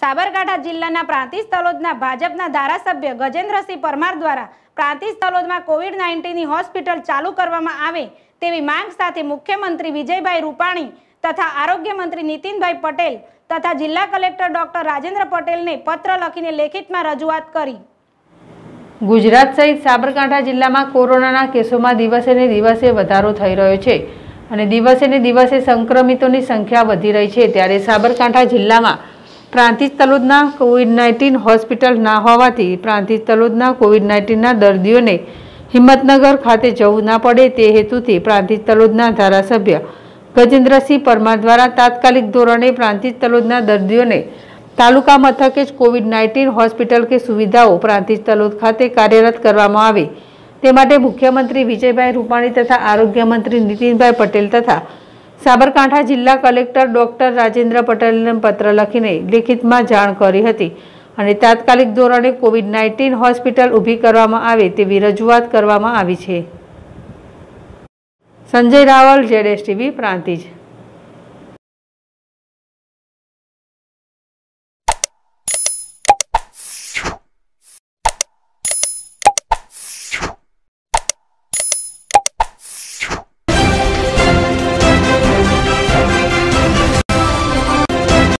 સાબરકાંઠા જિલ્લાના પ્રાંતિજ-તલોદના ભાજપના ધારાસભ્ય ગજેન્દ્રસિંહ પરમાર દ્વારા પ્રાંતિજ-તલોદમાં કોવિડ-19ની હોસ્પિટલ ચાલુ કરવામાં આવે તેવી માંગ સાથે મુખ્યમંત્રી વિજયભાઈ રૂપાણી તથા આરોગ્ય મંત્રી નીતિનભાઈ પટેલ તથા જિલ્લા કલેક્ટર ડોક્ટર રાજેન્દ્ર પટેલને પત્ર લખીને લેખિતમાં રજૂઆત કરી. ગુજરાત સહિત સાબરકાંઠા જિલ્લામાં કોરોનાના કેસોમાં દિવસેને દિવસે વધારો થઈ રહ્યો છે અને દિવસેને દિવસે સંક્રમિતોની સંખ્યા વધી રહી છે, ત્યારે સાબરકાંઠા જિલ્લામાં પ્રાંતિજ-તલોદના કોવિડ-19 હોસ્પિટલ ના હોવાથી પ્રાંતિજ-તલોદના કોવિડ-19ના દર્દીઓને હિંમતનગર ખાતે જવું ના પડે તે હેતુથી પ્રાંતિજ-તલોદના ધારાસભ્ય ગજેન્દ્રસિંહ પરમાર દ્વારા તાત્કાલિક ધોરણે પ્રાંતિજ-તલોદના દર્દીઓને તાલુકા મથકે જ કોવિડ-19 હોસ્પિટલ કે સુવિધાઓ પ્રાંતિજ-તલોદ ખાતે કાર્યરત કરવામાં આવે તે માટે મુખ્યમંત્રી વિજયભાઈ રૂપાણી તથા આરોગ્ય મંત્રી નીતિનભાઈ પટેલ તથા સાબરકાંઠા જિલ્લા કલેક્ટર ડોક્ટર રાજેન્દ્ર પટેલને પત્ર લખીને લેખિતમાં જાણ કરી હતી અને તાત્કાલિક ધોરણે કોવિડ-19 હોસ્પિટલ ઊભી કરવામાં આવે તેવી રજૂઆત કરવામાં આવી છે. સંજય રાવલ, ZSTV, પ્રાંતિજ.